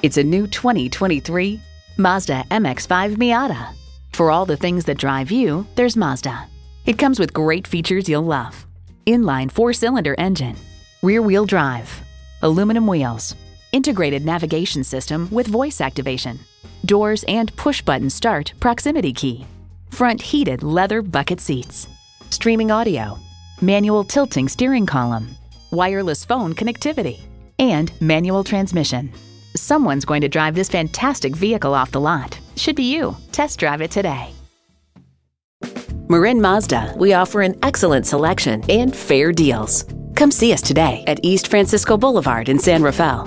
It's a new 2023 Mazda MX-5 Miata. For all the things that drive you, there's Mazda. It comes with great features you'll love. Inline 4-cylinder engine, rear-wheel drive, aluminum wheels, integrated navigation system with voice activation, doors and push-button start proximity key, front heated leather bucket seats, streaming audio, manual tilting steering column, wireless phone connectivity, and manual transmission. Someone's going to drive this fantastic vehicle off the lot. Should be you. Test drive it today. Marin Mazda, we offer an excellent selection and fair deals. Come see us today at East Francisco Boulevard in San Rafael.